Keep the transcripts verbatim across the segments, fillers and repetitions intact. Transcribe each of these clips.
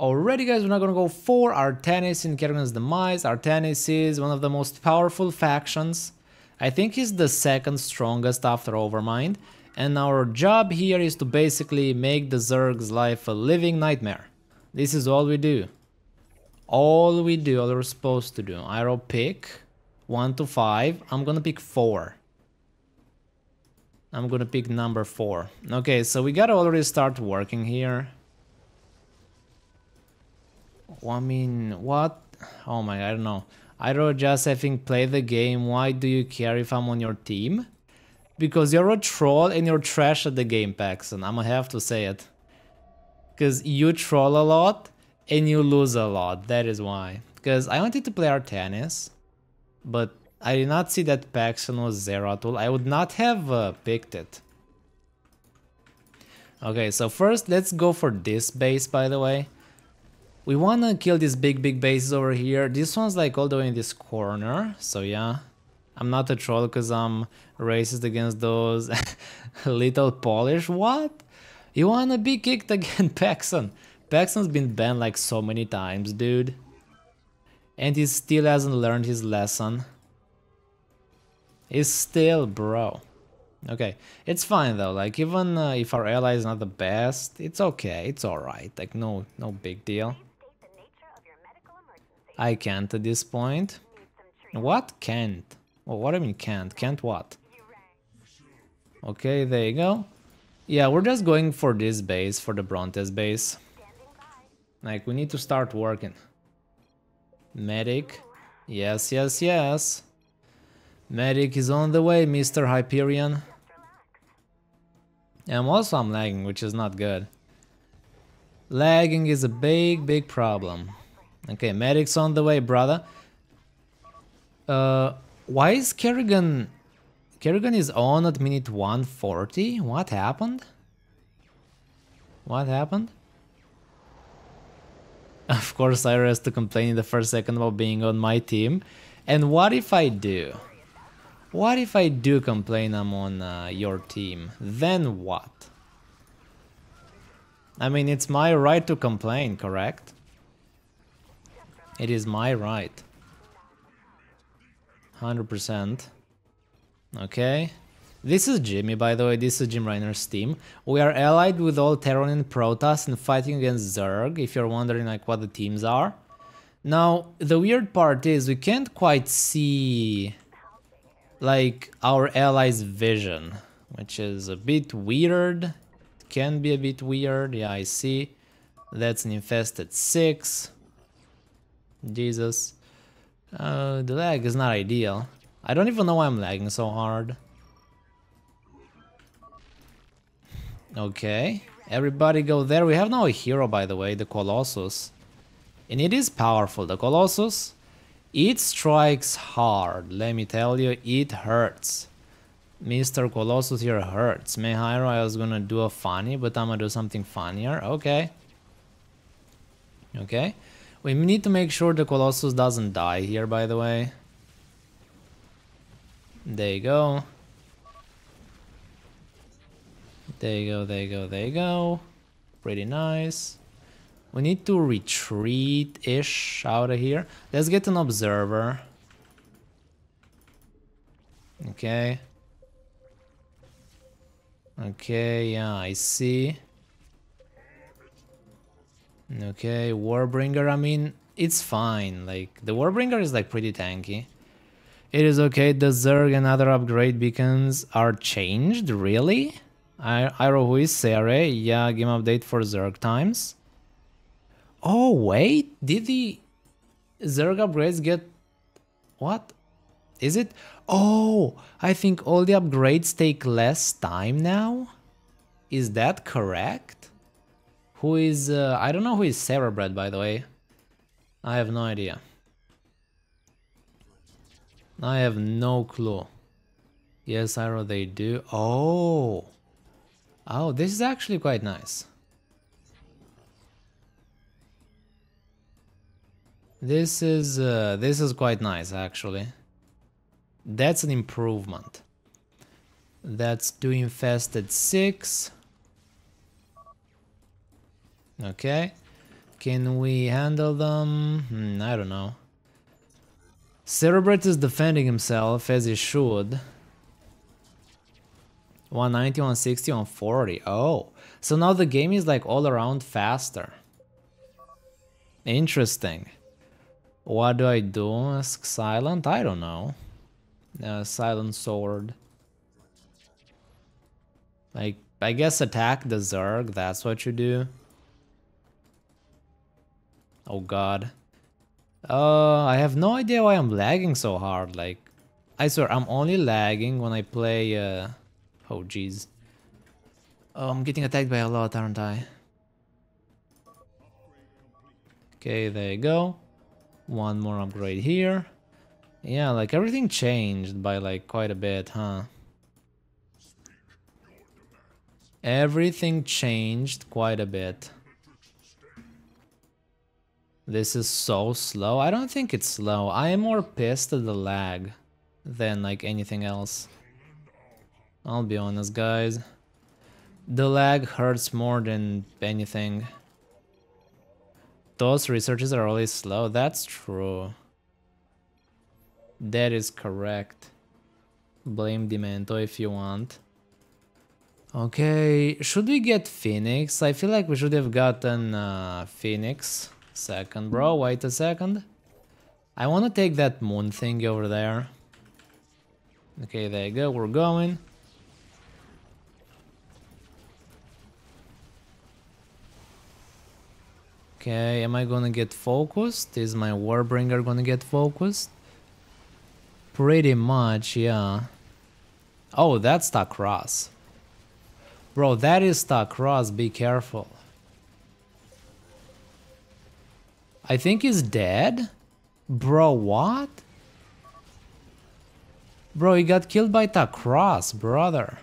Alrighty guys, we're not gonna go for Artanis in Kerrigan's Demise. Artanis is one of the most powerful factions. I think he's the second strongest after Overmind. And our job here is to basically make the Zerg's life a living nightmare. This is all we do. All we do, all we're supposed to do. Iro pick one to five. I'm gonna pick four. I'm gonna pick number four. Okay, so we gotta already start working here. I mean, what? Oh my, I don't know. Iro just having played the game. Why do you care if I'm on your team? Because you're a troll and you're trash at the game, Paxson. I'm gonna have to say it. Because you troll a lot and you lose a lot. That is why. Because I wanted to play Artanis, but I did not see that Paxson was Zeratul. I would not have uh, picked it. Okay, so first let's go for this base, by the way. We wanna kill these big, big bases over here. This one's like all the way in this corner, so yeah. I'm not a troll because I'm racist against those little Polish. What? You wanna be kicked again, Paxson? Paxson's been banned like so many times, dude. And he still hasn't learned his lesson. He's still, bro. Okay, it's fine though, like even uh, if our ally is not the best, it's okay, it's alright, like no, no big deal. I can't at this point. What? Can't? Well, what do I mean can't? Can't what? Okay, there you go. Yeah, we're just going for this base, for the Brontes base. Like, we need to start working. Medic. Yes, yes, yes. Medic is on the way, Mister Hyperion. And also I'm lagging, which is not good. Lagging is a big, big problem. Okay, medic's on the way, brother. Uh, why is Kerrigan... Kerrigan is on at minute one forty? What happened? What happened? Of course, I has to complain in the first second about being on my team. And what if I do? What if I do complain I'm on uh, your team? Then what? I mean, it's my right to complain, correct? It is my right. one hundred percent. Okay. This is Jimmy, by the way. This is Jim Raynor's team. We are allied with all Terran and Protoss and fighting against Zerg, if you're wondering like what the teams are. Now, the weird part is we can't quite see like our allies' vision, which is a bit weird. It can be a bit weird. Yeah, I see. That's an infested six. Jesus. Uh, the lag is not ideal. I don't even know why I'm lagging so hard. Okay, everybody go there. We have now a hero, by the way, the Colossus. And it is powerful, the Colossus. It strikes hard, let me tell you, it hurts. Mister Colossus here hurts. Mehairo, I was gonna do a funny, but I'm gonna do something funnier. Okay. Okay. We need to make sure the Colossus doesn't die here, by the way. There you go. There you go, there you go, there you go. Pretty nice. We need to retreat-ish out of here. Let's get an observer. Okay. Okay, yeah, I see. Okay, Warbringer, I mean, it's fine. Like, the Warbringer is like pretty tanky. It is okay, the Zerg and other upgrade beacons are changed, really? I Iro, who is Sere? Yeah, game update for Zerg times. Oh wait, did the Zerg upgrades get... what? Is it? Oh, I think all the upgrades take less time now? Is that correct? Who is... Uh, I don't know who is Cerebrate, by the way. I have no idea. I have no clue. Yes, Iro, they do. Oh! Oh, this is actually quite nice. This is uh, this is quite nice, actually. That's an improvement. That's two infested six. Okay. Can we handle them? Hmm, I don't know. Cerebrate is defending himself, as he should. one ninety, one sixty, one forty. Oh, so now the game is like all around faster. Interesting. What do I do? Ask Silent? I don't know. Uh, silent Sword. Like, I guess attack the Zerg, that's what you do. Oh god. Uh, I have no idea why I'm lagging so hard, like... I swear, I'm only lagging when I play... Uh... Oh jeez. Oh, I'm getting attacked by a lot, aren't I? Okay, there you go. One more upgrade here. Yeah, like everything changed by like quite a bit, huh? Everything changed quite a bit. This is so slow. I don't think it's slow. I am more pissed at the lag than like anything else. I'll be honest, guys. The lag hurts more than anything. Those researches are really slow. That's true. That is correct. Blame Demento if you want. Okay, should we get Phoenix? I feel like we should have gotten uh, Phoenix. Second, bro, wait a second. I want to take that moon thing over there. Okay, there you go, we're going. Okay, am I gonna get focused? Is my Warbringer gonna get focused? Pretty much, yeah. Oh, that's Takros. Bro, that is Takros, be careful. I think he's dead? Bro, what? Bro, he got killed by Takros, brother.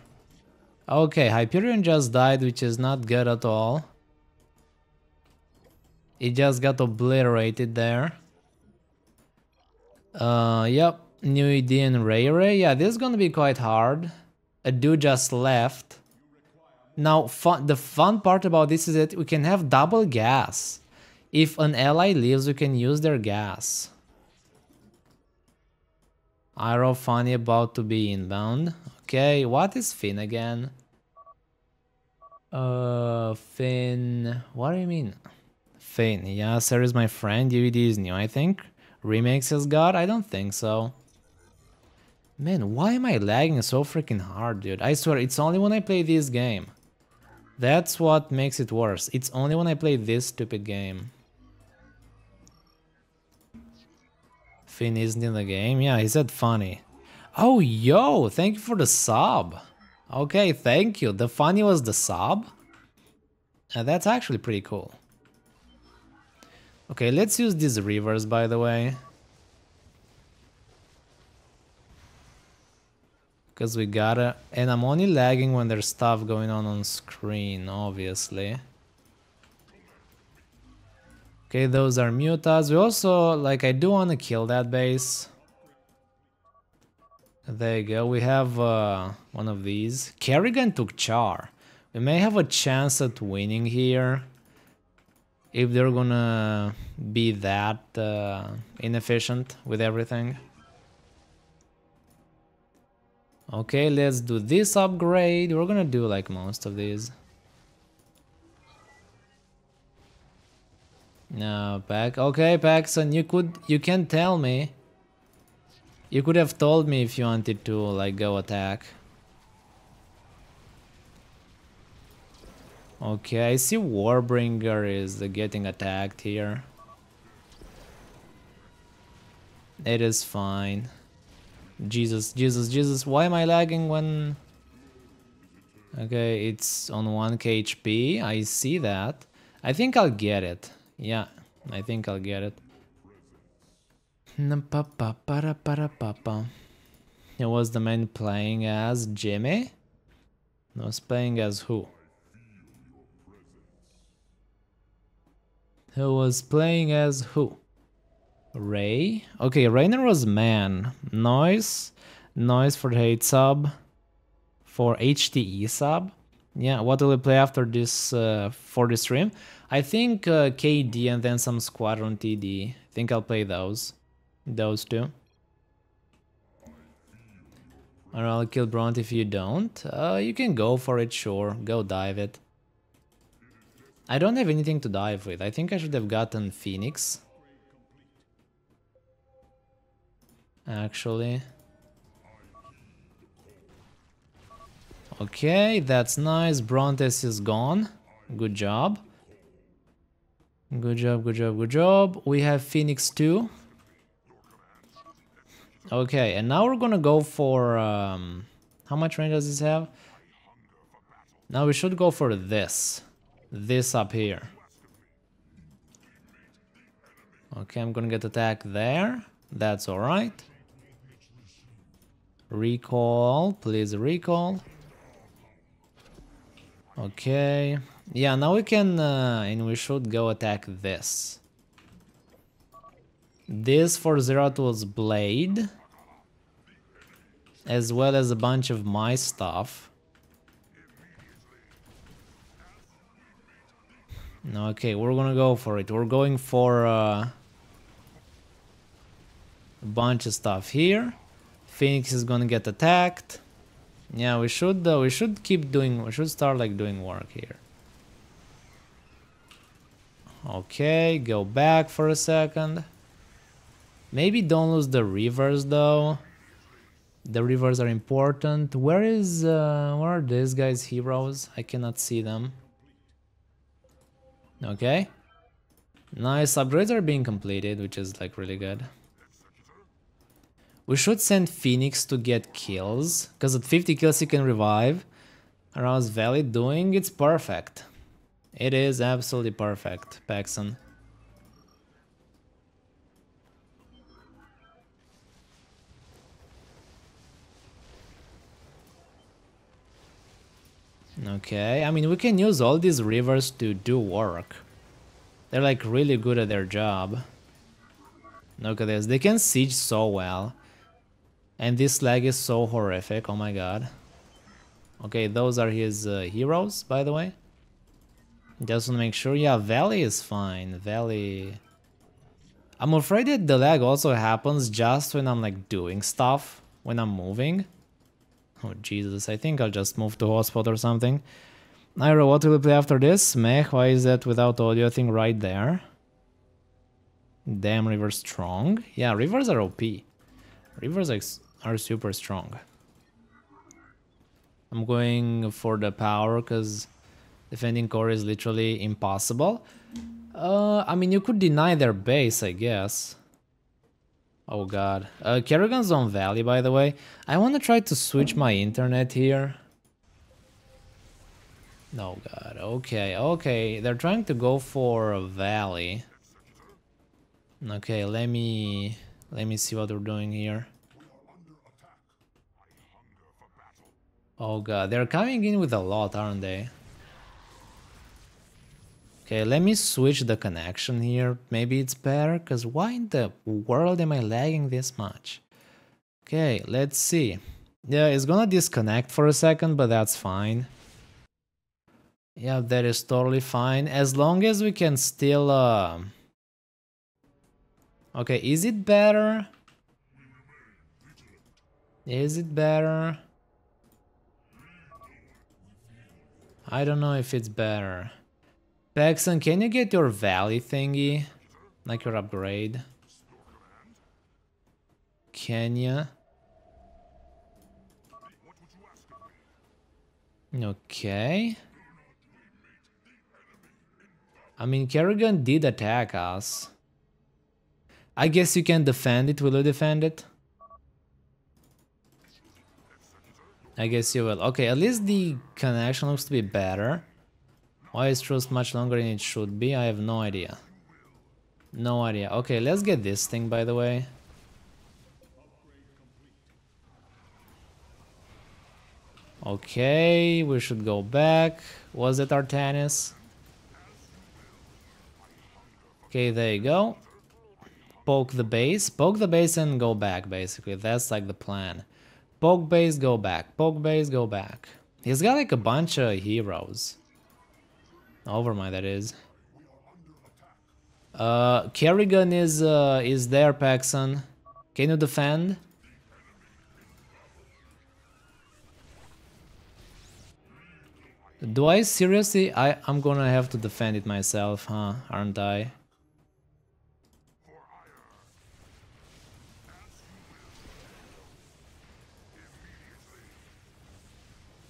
Okay, Hyperion just died, which is not good at all. He just got obliterated there. Uh, yep, new E D and Ray Ray. Yeah, this is gonna be quite hard. A dude just left. Now, fun, the fun part about this is that we can have double gas. If an ally leaves, we can use their gas. Iro funny about to be inbound. Okay, what is Finn again? Uh, Finn... What do you mean? Finn, yeah, sir is my friend. D V D is new, I think. Remakes has got? I don't think so. Man, why am I lagging so freaking hard, dude? I swear, it's only when I play this game. That's what makes it worse. It's only when I play this stupid game. Finn isn't in the game? Yeah, he said funny. Oh, yo! Thank you for the sub! Okay, thank you. The funny was the sub? Uh, that's actually pretty cool. Okay, let's use these reavers, by the way. Because we gotta... And I'm only lagging when there's stuff going on on screen, obviously. Okay, those are mutas. We also... Like, I do want to kill that base. There you go. We have uh, one of these. Kerrigan took Char. We may have a chance at winning here. If they're gonna be that uh, inefficient with everything. Okay, let's do this upgrade. We're gonna do like most of these. No, Pax. Okay, Paxson, you could, you can tell me. You could have told me if you wanted to like go attack. Okay, I see Warbringer is getting attacked here. It is fine. Jesus, Jesus, Jesus, why am I lagging when... Okay, it's on one K H P, I see that. I think I'll get it. Yeah, I think I'll get it. It was the man playing as Jimmy? No, was playing as who? Who was playing as who? Ray? Okay, Raynor was man. Noise. Noise for hate sub. For H T E sub. Yeah, what will we play after this uh, for the stream? I think uh, K D and then some Squadron T D. I think I'll play those. Those two. Or I'll kill Bront if you don't. Uh, you can go for it, sure. Go dive it. I don't have anything to dive with. I think I should have gotten Phoenix. Actually. Okay, that's nice. Brontes is gone. Good job. Good job, good job, good job. We have Phoenix too. Okay, and now we're gonna go for... Um, how much range does this have? Now we should go for this. This up here. Okay, I'm gonna get attack there. That's alright. Recall, please recall. Okay, yeah, now we can, uh, and we should go attack this. This for Zeratul's blade, as well as a bunch of my stuff. Okay, we're gonna go for it. We're going for uh, a bunch of stuff here. Phoenix is gonna get attacked. Yeah, we should uh, we should keep doing we should start like doing work here. Okay, go back for a second. Maybe don't lose the rivers though. The rivers are important. Where is uh, where are these guys' heroes? I cannot see them. Okay. Nice, upgrades are being completed, which is like really good. We should send Phoenix to get kills, because at fifty kills he can revive. Arouse Valley doing, it's perfect. It is absolutely perfect, Paxson. Okay, I mean, we can use all these rivers to do work. They're like really good at their job. Look at this, they can siege so well. And this lag is so horrific, oh my god. Okay, those are his uh, heroes, by the way. Just want to make sure, yeah, Valley is fine, Valley... I'm afraid that the lag also happens just when I'm like doing stuff, when I'm moving. Oh Jesus, I think I'll just move to hotspot or something. Iro, what will we play after this? Meh, why is that without audio thing right there? Damn, river's strong. Yeah, rivers are O P. Rivers are, are super strong. I'm going for the power because defending core is literally impossible. Uh, I mean, you could deny their base, I guess. Oh god. Uh, Kerrigan's on Valley, by the way. I want to try to switch my internet here. No, god. Okay, okay. They're trying to go for a Valley. Okay, let me... Let me see what we're doing here. Oh god, they're coming in with a lot, aren't they? Okay, let me switch the connection here. Maybe it's better, because why in the world am I lagging this much? Okay, let's see. Yeah, it's gonna disconnect for a second, but that's fine. Yeah, that is totally fine. As long as we can still... Uh, Okay, is it better? Is it better? I don't know if it's better. Paxson, can you get your Valley thingy? Like your upgrade? Can ya? Okay. I mean, Kerrigan did attack us. I guess you can defend it. Will you defend it? I guess you will. Okay, at least the connection looks to be better. Why is trust much longer than it should be? I have no idea. No idea. Okay, let's get this thing, by the way. Okay, we should go back. Was it Artanis? Okay, there you go. Poke the base, poke the base and go back, basically. That's like the plan. Poke base, go back, poke base, go back. He's got like a bunch of heroes. Overmind, that is. Uh, Kerrigan is uh, is there, Paxson. Can you defend? Do I seriously? I I'm gonna have to defend it myself, huh? Aren't I?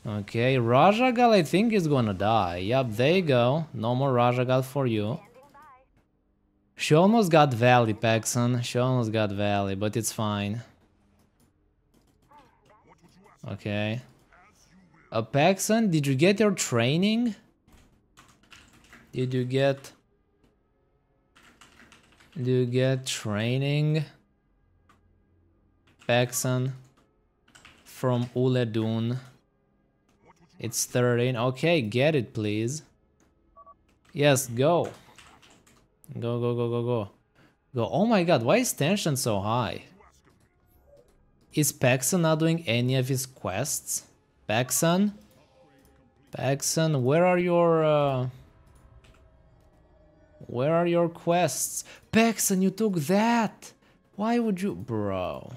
Okay, Raszagal I think is gonna die. Yep, there you go. No more Raszagal for you. She almost got Valley, Paxson. She almost got Valley, but it's fine. Okay. Uh, Paxson, did you get your training? Did you get... Did you get training? Paxson. From Uledun. It's thirteen. Okay, get it, please. Yes, go. Go, go, go, go, go. Go. Oh my god, why is tension so high? Is Paxson not doing any of his quests? Paxson? Paxson, where are your... Uh... Where are your quests? Paxson, you took that! Why would you... Bro.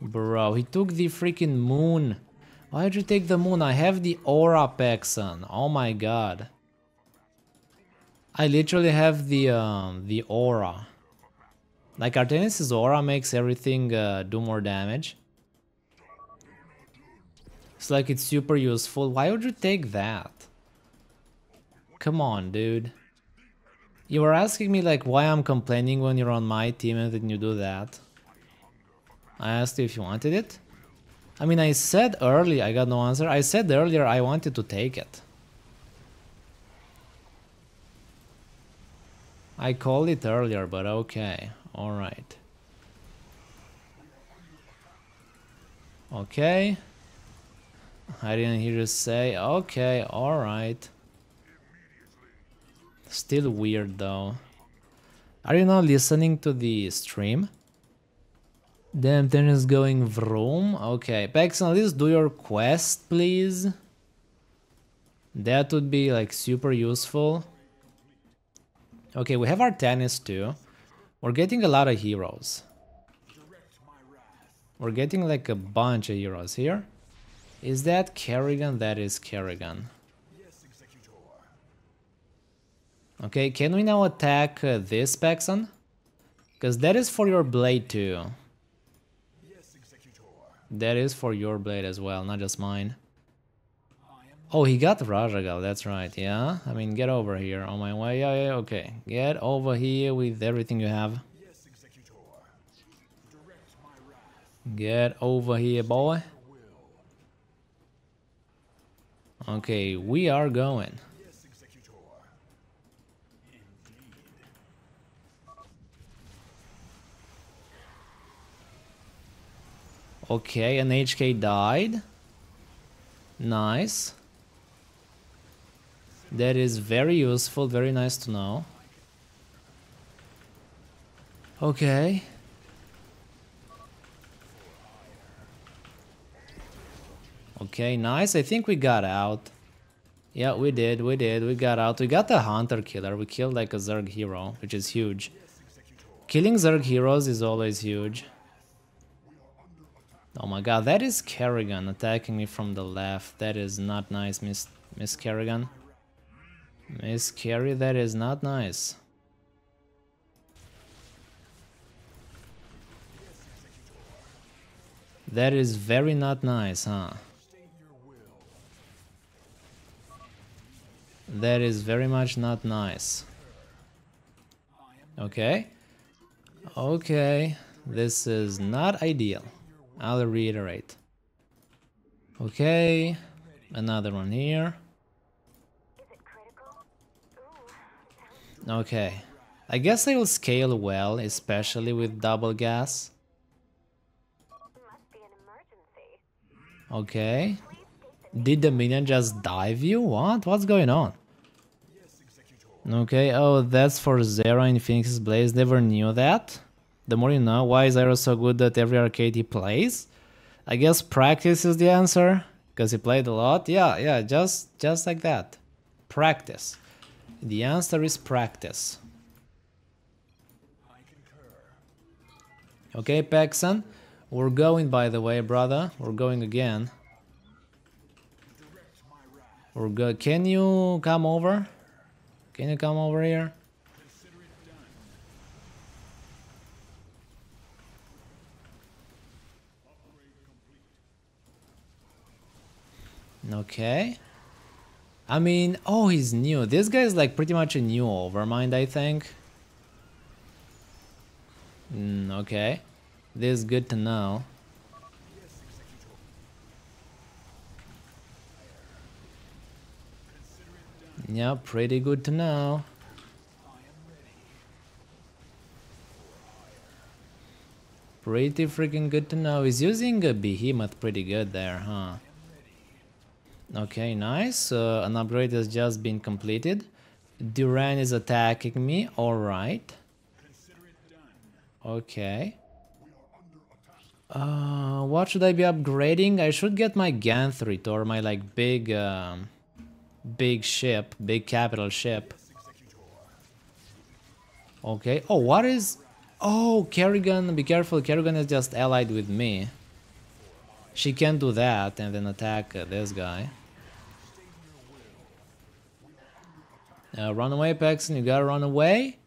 Bro, he took the freaking moon. Why'd you take the moon? I have the aura, Paxson. Oh my god. I literally have the um, the aura. Like Artanis' aura makes everything uh, do more damage. It's like it's super useful. Why would you take that? Come on, dude. You were asking me like why I'm complaining when you're on my team and then you do that. I asked you if you wanted it. I mean, I said earlier, I got no answer. I said earlier I wanted to take it. I called it earlier, but okay. Alright. Okay. I didn't hear you say. Okay, alright. Still weird, though. Are you not listening to the stream? Damn, then is going vroom. Okay, Paxson, at least do your quest, please. That would be, like, super useful. Okay, we have Artanis too. We're getting a lot of heroes. We're getting like a bunch of heroes here. Is that Kerrigan? That is Kerrigan. Okay, can we now attack uh, this Paxson? Because that is for your blade too. That is for your blade as well, not just mine. Oh, he got Raszagal, that's right, yeah? I mean, get over here on my way, yeah, yeah, okay. Get over here with everything you have. Yes, Executor. Direct my wrath. Get over here, boy. Okay, we are going. Yes, Executor. Indeed. Okay, an H K died. Nice. That is very useful, very nice to know. Okay. Okay, nice. I think we got out. Yeah, we did, we did, we got out. We got the Hunter Killer. We killed like a Zerg hero, which is huge. Killing Zerg heroes is always huge. Oh my god, that is Kerrigan attacking me from the left. That is not nice, Miss, Miss Kerrigan. Miss Kerry, that is not nice. That is very not nice, huh? That is very much not nice. Okay. Okay. This is not ideal. I'll reiterate. Okay. Another one here. Okay, I guess I will scale well, especially with double gas. Okay, did the minion just dive you? What? What's going on? Okay, oh, that's for Zera in Phoenix's Blaze, never knew that. The more you know, why is Iro so good at every arcade he plays? I guess practice is the answer, because he played a lot. Yeah, yeah, just just like that. Practice. The answer is practice. Okay, Paxson, we're going, by the way, brother. We're going again. We're go Can you come over? Can you come over here? Okay. I mean, oh, he's new. This guy's like pretty much a new Overmind, I think. Mm, okay. This is good to know. Yeah, pretty good to know. Pretty freaking good to know. He's using a Behemoth pretty good there, huh? Okay, nice. Uh, an upgrade has just been completed. Duran is attacking me. Alright. Okay. Uh, what should I be upgrading? I should get my Ganthrite or my like big... Um, Big ship, big capital ship. Okay. Oh, what is... Oh, Kerrigan, be careful. Kerrigan is just allied with me. She can do that and then attack uh, this guy. Uh, run away, Paxson. You gotta run away.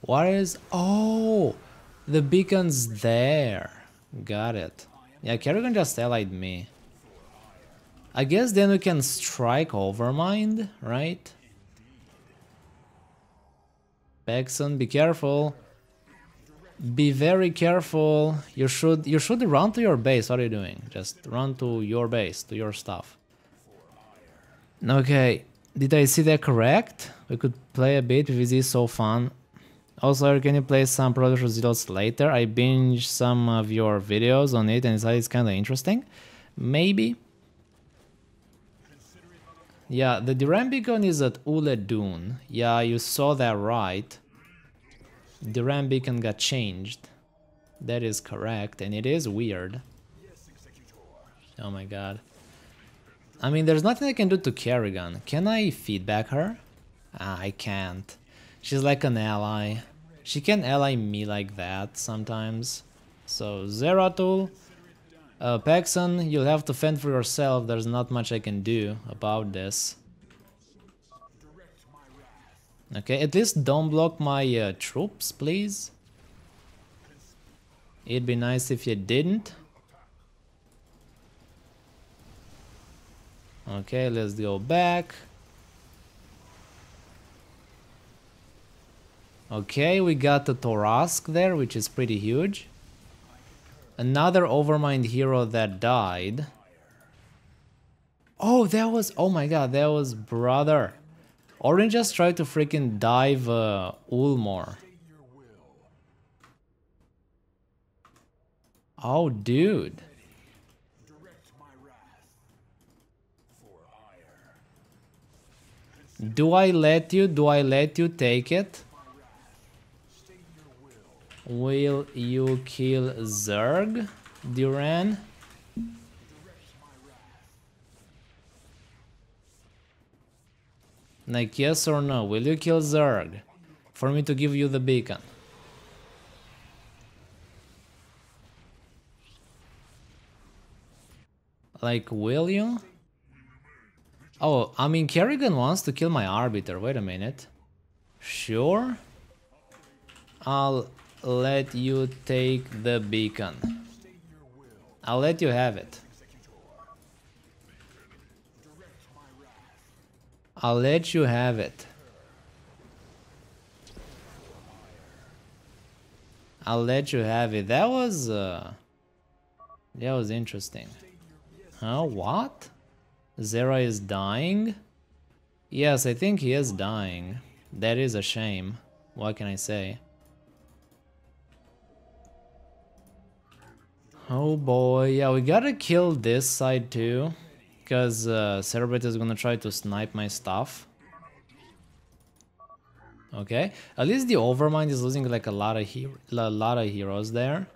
What is... Oh, the beacon's there. Got it. Yeah, Kerrigan just allied me. I guess then we can strike Overmind, right? Paxson, be careful. Be very careful. You should you should run to your base. What are you doing? Just run to your base, to your stuff. Okay, did I see that correct? We could play a bit. P V Z is so fun. Also, can you play some Protoss results later? I binged some of your videos on it and decided it's kind of interesting. Maybe. Yeah, the Duran beacon is at Uledun. Yeah, you saw that right. Duran beacon got changed. That is correct, and it is weird. Oh my god. I mean, there's nothing I can do to Kerrigan. Can I feedback her? Ah, I can't. She's like an ally. She can ally me like that sometimes. So, Zeratul. Uh, Paxson, you'll have to fend for yourself, there's not much I can do about this. Okay, at least don't block my uh, troops, please. It'd be nice if you didn't. Okay, let's go back. Okay, we got the Torrasque there, which is pretty huge. Another Overmind hero that died. Oh, that was... Oh my god, that was brother. Orange just tried to freaking dive uh, Ulmor. Oh, dude. Do I let you? Do I let you take it? Will you kill Zerg, Duran? Like, yes or no? Will you kill Zerg? For me to give you the beacon. Like, will you? Oh, I mean, Kerrigan wants to kill my Arbiter. Wait a minute. Sure? I'll... let you take the beacon. I'll let you have it. I'll let you have it. I'll let you have it. That was... Uh, that was interesting. Huh? What? Zera is dying? Yes, I think he is dying. That is a shame. What can I say? Oh boy, yeah, we gotta kill this side too, because uh, Cerebrate is gonna try to snipe my stuff. Okay, at least the Overmind is losing like a lot of, he a lot of heroes there.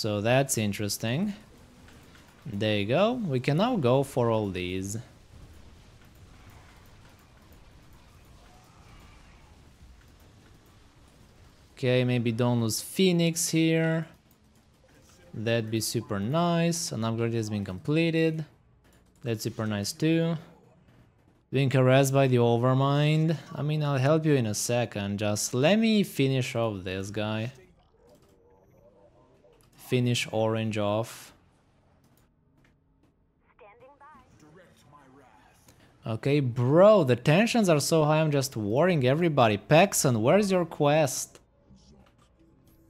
So that's interesting. There you go. We can now go for all these. Okay, maybe don't lose Phoenix here. That'd be super nice. An upgrade has been completed. That's super nice too. Being harassed by the Overmind. I mean, I'll help you in a second. Just let me finish off this guy. Finish Orange off. Okay, bro, the tensions are so high, I'm just warning everybody. Paxson, where's your quest?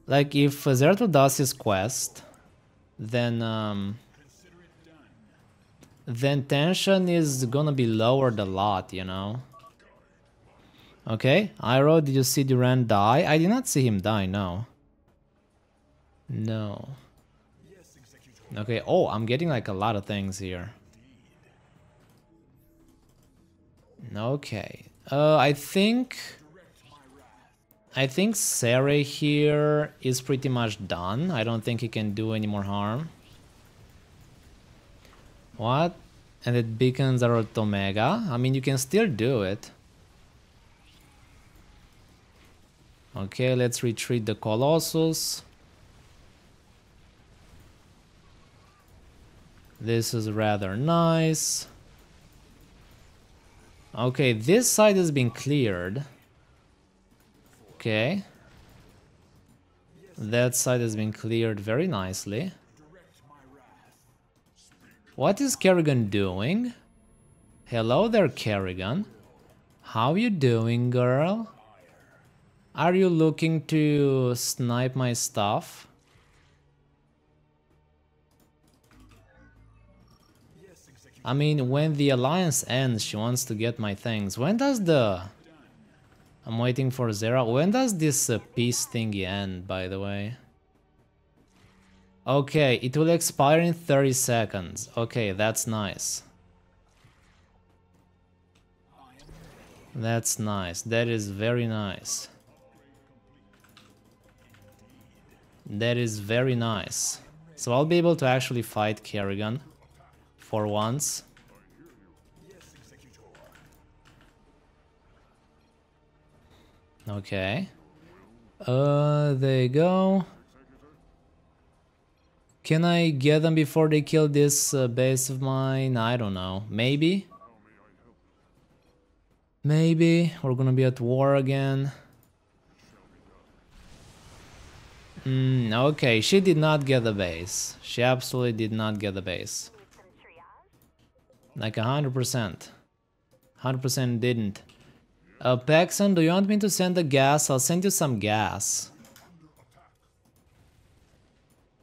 Like, if Zeratul does his quest, then um, then tension is gonna be lowered a lot, you know? Okay, Iro, did you see Duran die? I did not see him die, no. No. Okay, oh, I'm getting like a lot of things here. Okay, uh, I think... I think Cerebrate here is pretty much done. I don't think he can do any more harm. What? And the beacons are at Omega. I mean, you can still do it. Okay, let's retreat the Colossus. This is rather nice. Okay, this side has been cleared. Okay. That side has been cleared very nicely. What is Kerrigan doing? Hello there, Kerrigan. How you doing, girl? Are you looking to snipe my stuff? I mean, when the alliance ends, she wants to get my things. When does the... I'm waiting for Zera. When does this uh, peace thingy end, by the way? Okay, it will expire in thirty seconds. Okay, that's nice. That's nice. That is very nice. That is very nice. So I'll be able to actually fight Kerrigan for once. Okay. Uh, there you go. Can I get them before they kill this uh, base of mine? I don't know. Maybe? Maybe. We're gonna be at war again. Mm, okay, she did not get the base. She absolutely did not get the base. Like one hundred percent. one hundred percent didn't. Uh, Paxson, do you want me to send the gas? I'll send you some gas.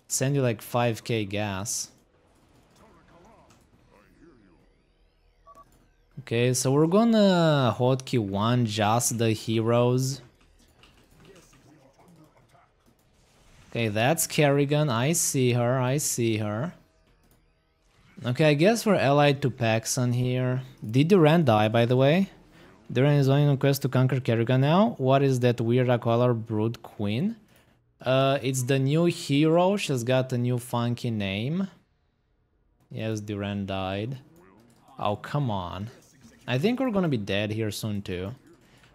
Send you like five K gas. Okay, so we're gonna hotkey one just the heroes. Okay, that's Kerrigan. I see her, I see her. Okay, I guess we're allied to Paxson here. Did Duran die, by the way? Duran is on a quest to conquer Kerrigan now. What is that weird color Brood Queen? Uh, it's the new hero. She's got a new funky name. Yes, Duran died. Oh, come on. I think we're gonna be dead here soon too.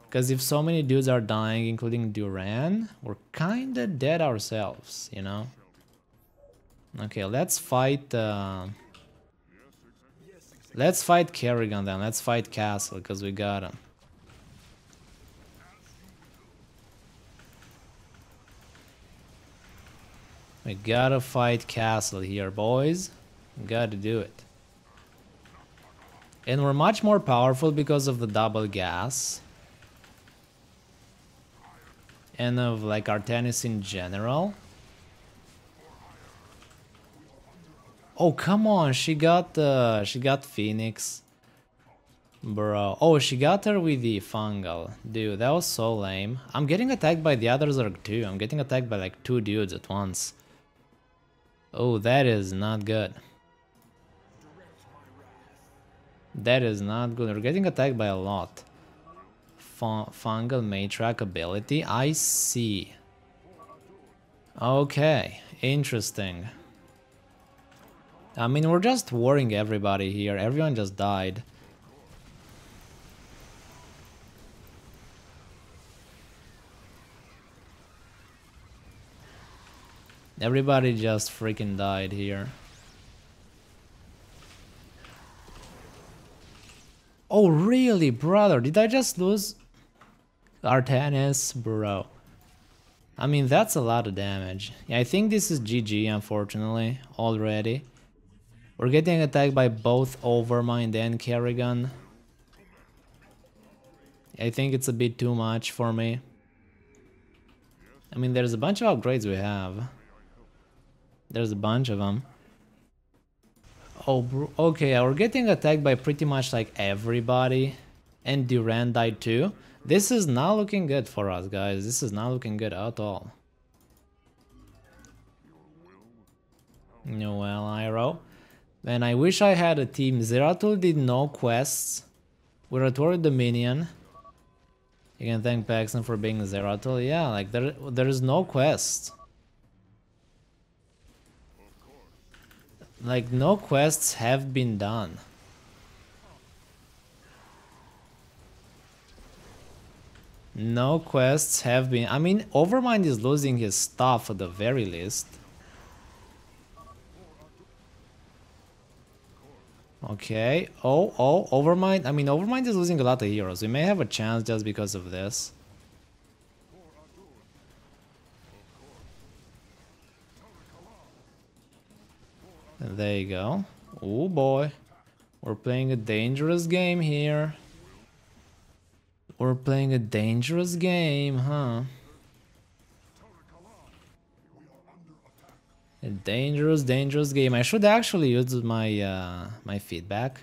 Because if so many dudes are dying, including Duran, we're kinda dead ourselves, you know? Okay, let's fight... Uh... Let's fight Kerrigan then, let's fight Castle, because we got him. We gotta fight Castle here, boys. We gotta do it. And we're much more powerful because of the double gas. And of, like, Artanis in general. Oh, come on, she got uh, she got Phoenix. Bro. Oh, she got her with the fungal. Dude, that was so lame. I'm getting attacked by the other Zerg too. I'm getting attacked by like two dudes at once. Oh, that is not good. That is not good. We're getting attacked by a lot. Fun fungal Matriarch ability. I see. Okay. Interesting. I mean, we're just warring everybody here. Everyone just died. Everybody just freaking died here. Oh, really, brother? Did I just lose Artanis? Bro. I mean, that's a lot of damage. Yeah, I think this is G G, unfortunately, already. We're getting attacked by both Overmind and Kerrigan. I think it's a bit too much for me. I mean, there's a bunch of upgrades we have. There's a bunch of them. Oh, bro, okay, we're getting attacked by pretty much like everybody. And Duran died too. This is not looking good for us, guys. This is not looking good at all. Well, iro. And I wish I had a team. Zeratul did no quests. We're at war with Dominion. You can thank Paxson for being Zeratul. Yeah, like there, there is no quest. Like no quests have been done. No quests have been... I mean, Overmind is losing his stuff at the very least. Okay, oh, oh, Overmind. I mean, Overmind is losing a lot of heroes. We may have a chance just because of this. There you go. Oh boy. We're playing a dangerous game here. We're playing a dangerous game, huh? A dangerous, dangerous game. I should actually use my uh, my feedback.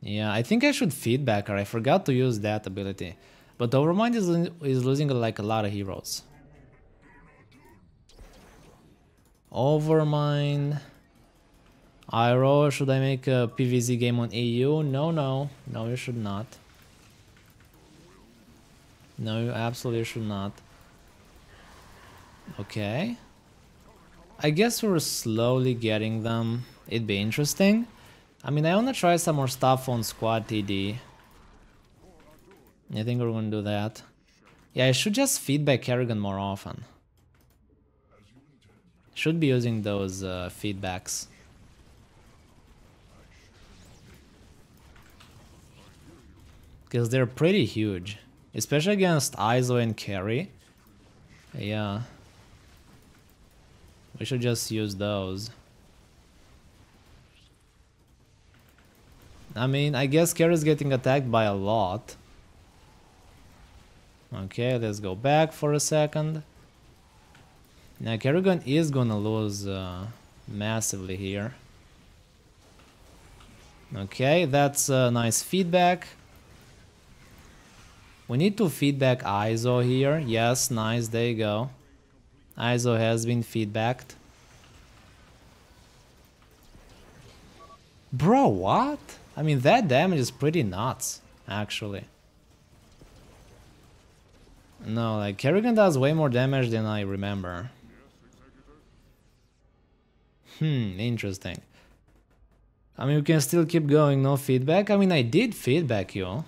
Yeah, I think I should feedback her. I forgot to use that ability. But Overmind is, is losing like a lot of heroes. Overmind. iro, should I make a P V Z game on E U? No, no. No, you should not. No, you absolutely should not. Okay. I guess we're slowly getting them. It'd be interesting. I mean, I want to try some more stuff on Squad T D. I think we're going to do that. Yeah, I should just feedback Kerrigan more often. Should be using those uh, feedbacks. Because they're pretty huge. Especially against I S O and carry. Yeah. We should just use those. I mean, I guess Carrier is getting attacked by a lot. Okay, let's go back for a second. Now Kerrigan is gonna lose uh, massively here. Okay, that's uh, nice feedback. We need to feedback I S O here. Yes, nice, there you go. I S O has been feedbacked. Bro, what? I mean, that damage is pretty nuts, actually. No, like, Kerrigan does way more damage than I remember. Hmm, interesting. I mean, we can still keep going, no feedback. I mean, I did feedback you.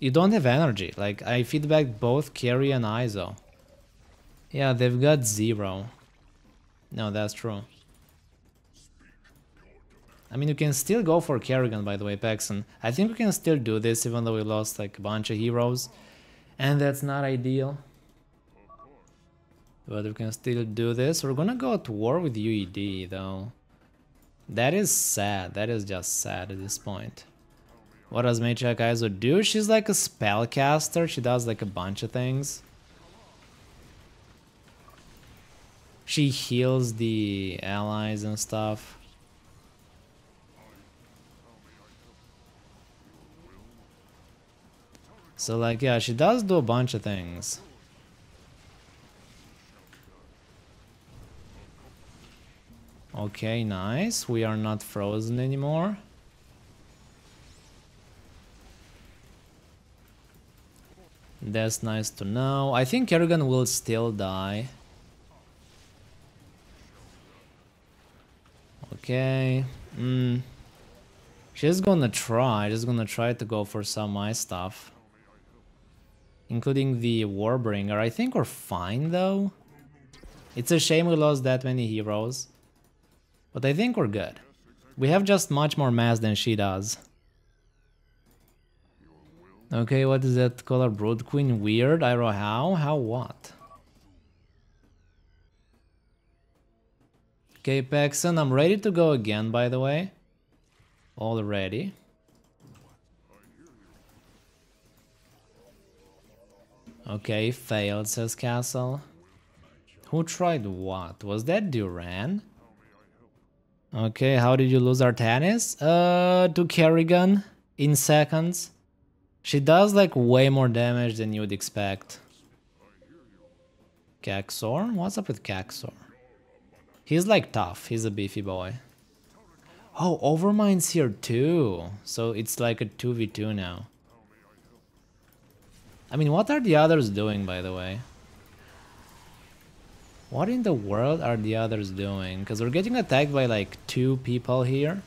You don't have energy. Like, I feedbacked both Carry and I S O. Yeah, they've got zero. No, that's true. I mean, you can still go for Kerrigan, by the way, Paxson. I think we can still do this, even though we lost, like, a bunch of heroes. And that's not ideal. But we can still do this. We're gonna go to war with U E D, though. That is sad. That is just sad at this point. What does Matriarch I S O do? She's like a spellcaster. She does like a bunch of things. She heals the allies and stuff. So like, yeah, she does do a bunch of things. Okay, nice. We are not frozen anymore. That's nice to know. I think Kerrigan will still die. Okay. Mm. She's gonna try. She's gonna try to go for some of my stuff. Including the Warbringer. I think we're fine though. It's a shame we lost that many heroes. But I think we're good. We have just much more mass than she does. Okay, what is that color? Brood Queen? Weird? Iro how? How what? Okay, Paxson, I'm ready to go again, by the way. Already. Okay, failed, says Castle. Who tried what? Was that Duran? Okay, how did you lose Artanis? Uh, to Kerrigan in seconds. She does like way more damage than you'd expect. Kaxor? What's up with Kaxor? He's like tough, he's a beefy boy. Oh, Overmind's here too. So it's like a two v two now. I mean, what are the others doing, by the way? What in the world are the others doing? Because we're getting attacked by like two people here.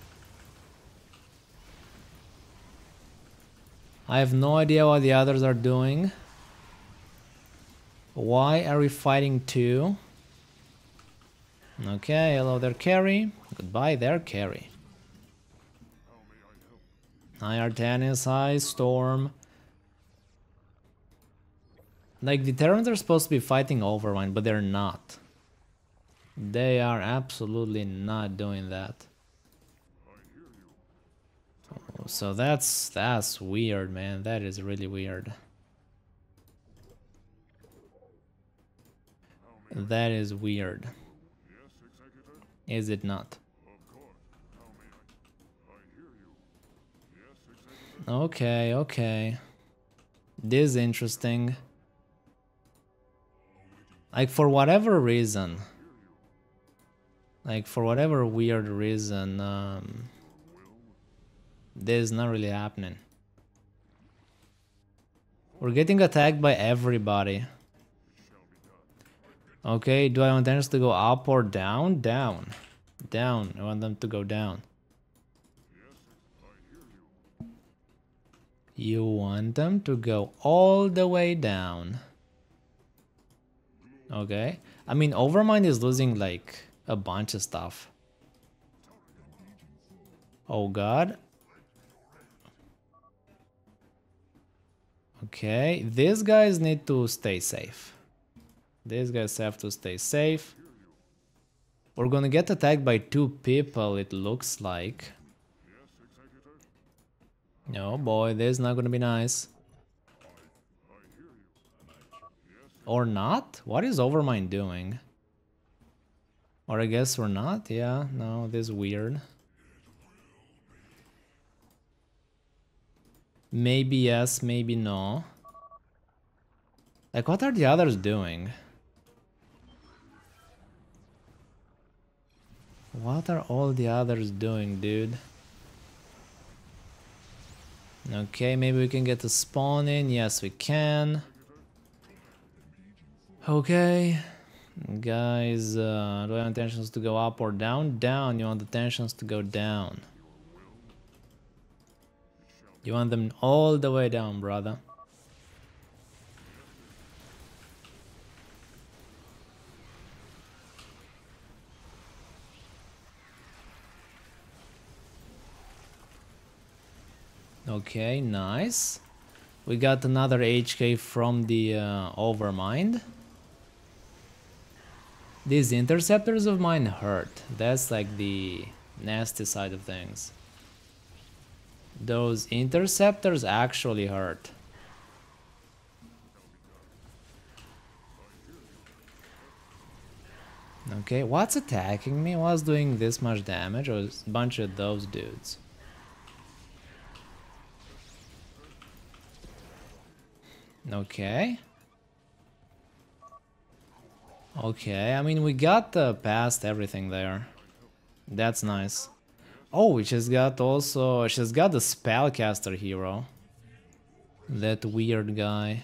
I have no idea what the others are doing. Why are we fighting two? Okay, hello there, Carry. Goodbye there, Carry. Hi, Artanis. Hi, Storm. Like, the Terrans are supposed to be fighting Overmind, but they're not. They are absolutely not doing that. Oh, so that's... that's weird, man. That is really weird. That is weird. Is it not? Okay, okay. This is interesting. Like, for whatever reason. Like, for whatever weird reason, um... this is not really happening. We're getting attacked by everybody. Okay, do I want them to go up or down? Down. Down. I want them to go down. You want them to go all the way down. Okay. I mean, Overmind is losing like a bunch of stuff. Oh god. Okay, these guys need to stay safe. These guys have to stay safe. We're gonna get attacked by two people, it looks like. Oh boy, this is not gonna be nice. Or not? What is Overmind doing? Or I guess we're not? Yeah, no, this is weird. Maybe yes, maybe no. Like, what are the others doing? What are all the others doing, dude? Okay, maybe we can get a spawn in. Yes, we can. Okay, guys, uh, do I want tensions to go up or down? Down, you want the tensions to go down. You want them all the way down, brother. Okay, nice. We got another H K from the uh, Overmind. These interceptors of mine hurt. That's like the nasty side of things. Those interceptors actually hurt. Okay, what's attacking me? What's doing this much damage? Or a bunch of those dudes. Okay. Okay, I mean, we got uh, past everything there. That's nice. Oh, she's got also... she's got the Spellcaster hero. That weird guy.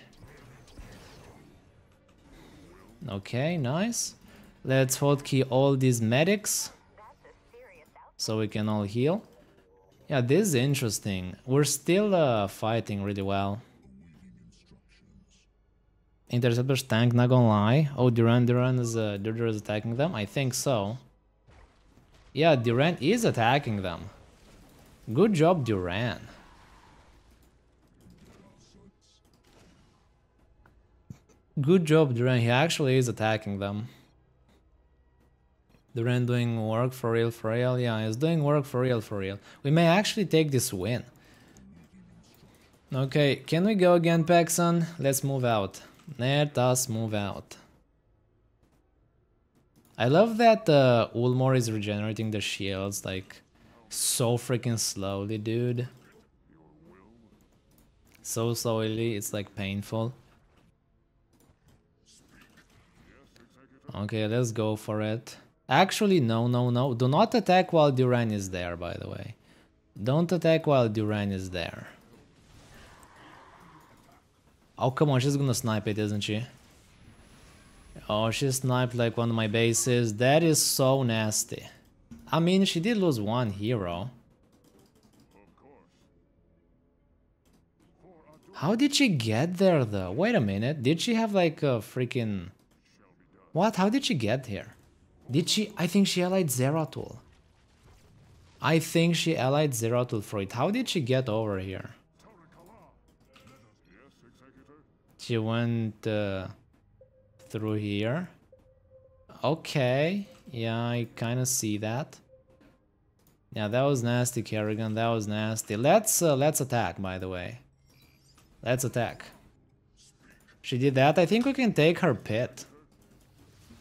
Okay, nice. Let's hotkey all these medics. so we can all heal. Yeah, this is interesting. We're still uh, fighting really well. Interceptor's tank, not gonna lie. Oh, Duran, Duran is, uh, Duran is attacking them? I think so. Yeah, Duran is attacking them. Good job, Duran. Good job, Duran. He actually is attacking them. Duran doing work for real, for real. Yeah, he's doing work for real, for real. We may actually take this win. Okay, can we go again, Paxson? Let's move out. Let us move out. I love that uh, Ulmore is regenerating the shields, like, so freaking slowly, dude. So slowly, it's, like, painful. Okay, let's go for it. Actually, no, no, no. Do not attack while Duran is there, by the way. Don't attack while Duran is there. Oh, come on, she's gonna snipe it, isn't she? Oh, she sniped like one of my bases. That is so nasty. I mean, she did lose one hero. How did she get there, though? Wait a minute. Did she have like a freaking... What? How did she get here? Did she... I think she allied Zeratul. I think she allied Zeratul for it. How did she get over here? She went uh, through here. Okay. Yeah, I kind of see that. Yeah, that was nasty, Kerrigan. That was nasty. Let's uh, let's attack, by the way. Let's attack. She did that. I think we can take her pit.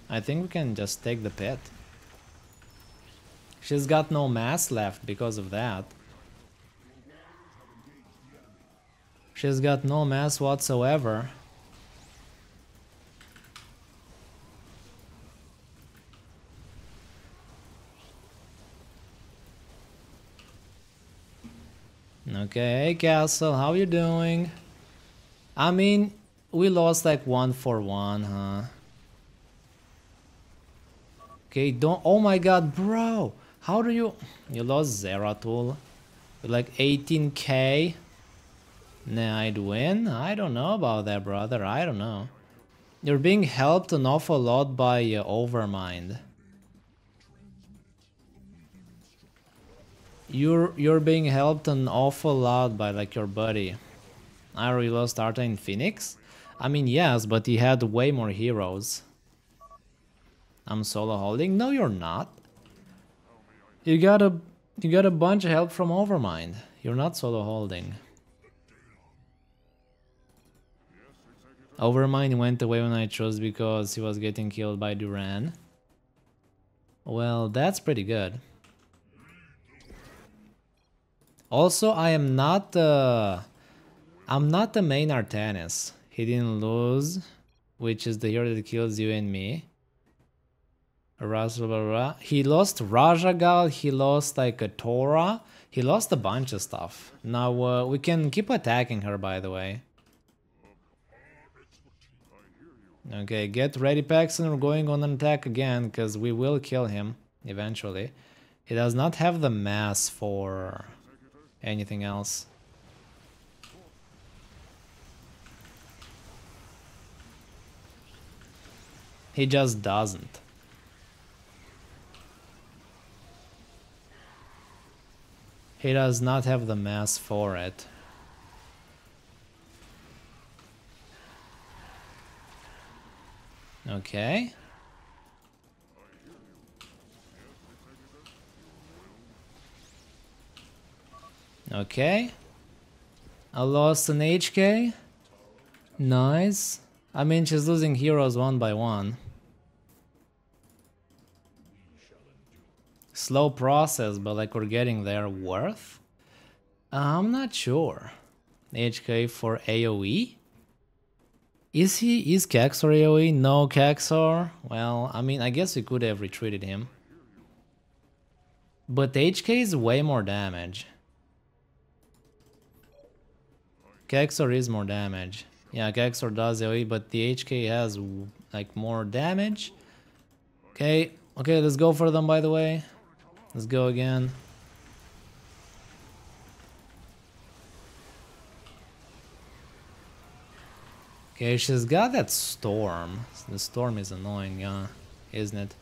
I think we can just take the pit. She's got no mass left because of that. She's got no mass whatsoever. Okay, hey Castle, how you doing? I mean, we lost like one for one, huh? Okay, don't... Oh my god, bro! How do you... You lost Zeratul. With like eighteen K. Nah, I'd win? I don't know about that, brother. I don't know. You're being helped an awful lot by uh, Overmind. You're you're being helped an awful lot by like your buddy. I already lost Arta in Phoenix? I mean, yes, but he had way more heroes. I'm solo holding? No, you're not. You got a you got a bunch of help from Overmind. You're not solo holding. Overmind went away when I chose because he was getting killed by Duran. Well, that's pretty good. Also, I am not... Uh, I'm not the main Artanis. He didn't lose, which is the hero that kills you and me. Raszagal. He lost Raszagal, he lost like a Torah. He lost a bunch of stuff. Now, uh, we can keep attacking her, by the way. Okay, get ready, Paxson. We're going on an attack again, because we will kill him eventually. He does not have the mass for anything else. He just doesn't. He does not have the mass for it. Okay. Okay. I lost an H K. Nice. I mean, she's losing heroes one by one. Slow process, but like we're getting there. Worth? I'm not sure. H K for AoE? Is he... is Kaxor AoE? No Kaxor. Well, I mean, I guess we could have retreated him. But H K is way more damage. Kaxor is more damage. Yeah, Kaxor does AoE, but the H K has, like, more damage. Okay, okay, let's go for them, by the way. Let's go again. Okay, she's got that storm. The storm is annoying, yeah, isn't it?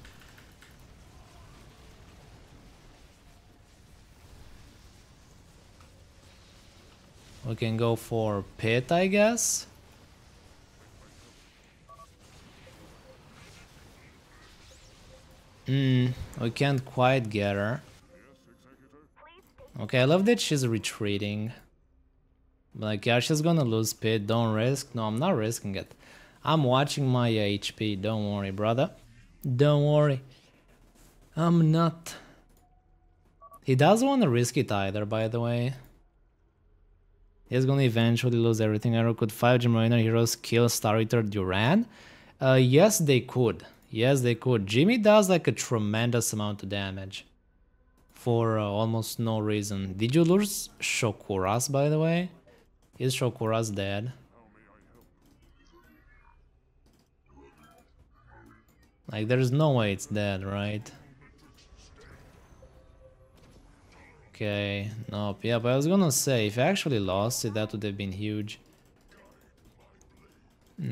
We can go for pit, I guess. Hmm, we can't quite get her. Okay, I love that she's retreating. Like, yeah, she's gonna lose pit, don't risk. No, I'm not risking it. I'm watching my uh, H P, don't worry, brother. Don't worry. I'm not. He doesn't want to risk it either, by the way. He's gonna eventually lose everything. Iro could five Jim Raynor heroes kill Star Eater Duran? Uh, yes, they could. Yes, they could. Jimmy does like a tremendous amount of damage. For uh, almost no reason. Did you lose Shokuras, by the way? Is Shokuras dead? Like, there's no way it's dead, right? Okay, nope. Yeah, but I was gonna say, if I actually lost it, that would have been huge.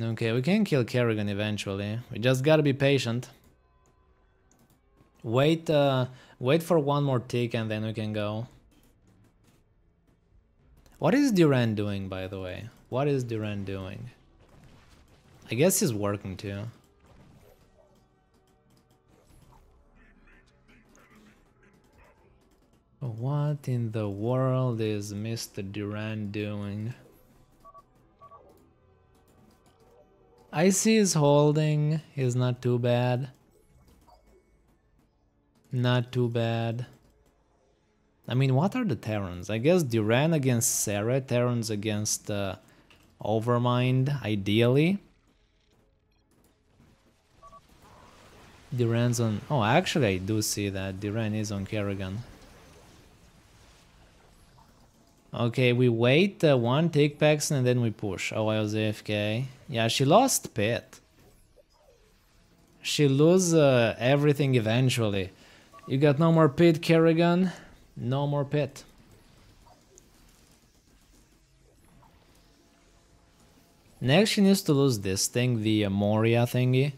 Okay, we can kill Kerrigan eventually. We just gotta be patient. Wait, uh, wait for one more tick and then we can go. What is Duran doing, by the way? What is Duran doing? I guess he's working too. What in the world is Mister Duran doing? I see his holding, he's not too bad. Not too bad. I mean, what are the Terrans? I guess Duran against Sarah, Terrans against uh, Overmind, ideally. Duran's on... Oh, actually I do see that. Duran is on Kerrigan. Okay, we wait uh, one tick, Paxson, and then we push. Oh, I was A F K. Yeah, she lost pit. She lose uh, everything eventually. You got no more pit, Kerrigan. No more pit. Next, she needs to lose this thing, the uh, Moria thingy.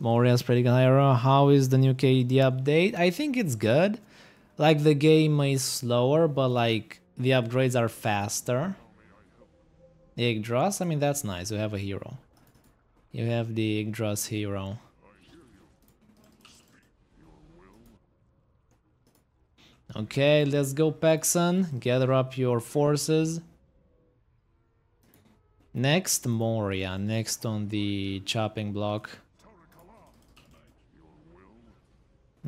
Moria's pretty good. How is the new K D update? I think it's good. Like, the game is slower, but, like, the upgrades are faster. The Yggdrasil, I mean, that's nice. You have a hero. You have the Yggdrasil hero. Okay, let's go, Paxson. Gather up your forces. Next, Moria. Next on the chopping block.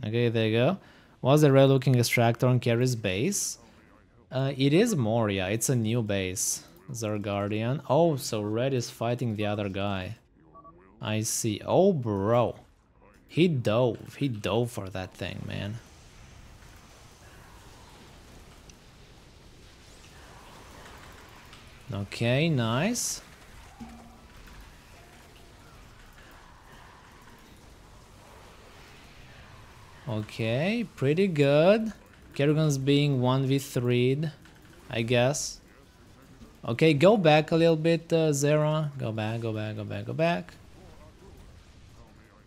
Okay, there you go. Was a rare looking extractor on Kerry's base? Uh, it is Moria, it's a new base. Zerguardian. Oh, so Red is fighting the other guy. I see. Oh, bro. He dove. He dove for that thing, man. Okay, nice. Okay, pretty good. Kerrigan's being one v three'd, I guess. Okay, go back a little bit, uh, Zera. Go back, go back, go back, go back.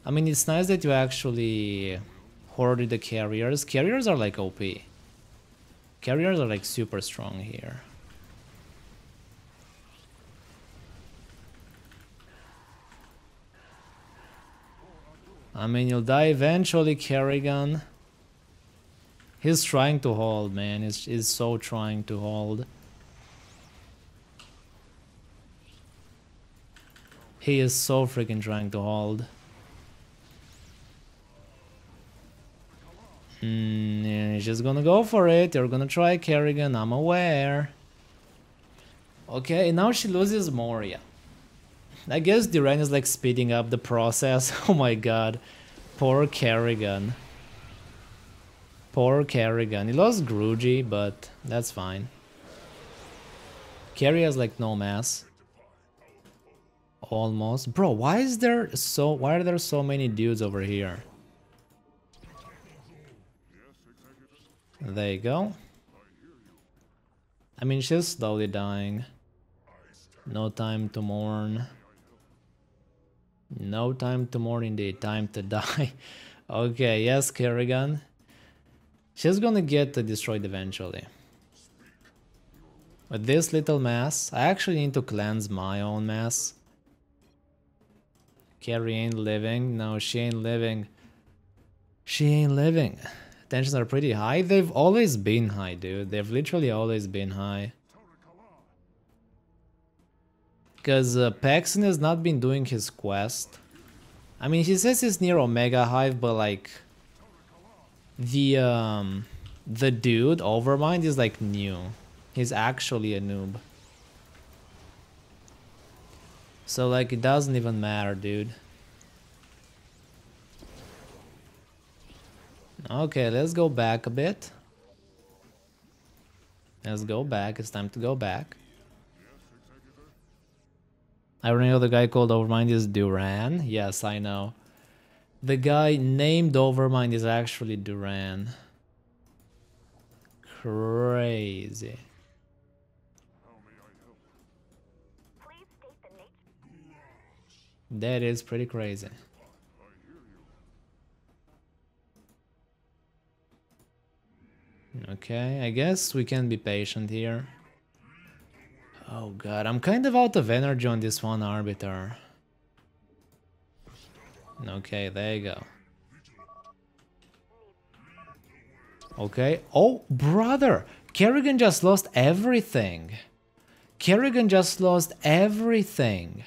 I mean, it's nice that you actually hoarded the carriers. Carriers are like O P. Carriers are like super strong here. I mean, you'll die eventually, Kerrigan. He's trying to hold, man. He's, he's so trying to hold. He is so freaking trying to hold. Mm, yeah, he's just gonna go for it. You're gonna try, Kerrigan. I'm aware. Okay, now she loses Moria. I guess Duran is like speeding up the process. Oh my god. Poor Kerrigan. Poor Kerrigan. He lost Grugy, but that's fine. Carrier has like no mass. Almost. Bro, why is there so why are there so many dudes over here? There you go. I mean, she's slowly dying. No time to mourn. No time to mourn indeed, time to die. Okay, yes, Kerrigan. She's gonna get destroyed eventually. With this little mass, I actually need to cleanse my own mass. Carrie ain't living. No, she ain't living. She ain't living. Tensions are pretty high. They've always been high, dude. They've literally always been high. Because uh, Paxson has not been doing his quest. I mean, he says he's near Omega Hive, but like... The, um... The dude, Overmind, is like new. He's actually a noob. So like, it doesn't even matter, dude. Okay, let's go back a bit. Let's go back, it's time to go back. I remember the guy called Overmind is Duran. Yes, I know. The guy named Overmind is actually Duran. Crazy. That is pretty crazy. Okay, I guess we can be patient here. Oh god, I'm kind of out of energy on this one Arbiter. Okay, there you go. Okay, oh brother! Kerrigan just lost everything! Kerrigan just lost everything!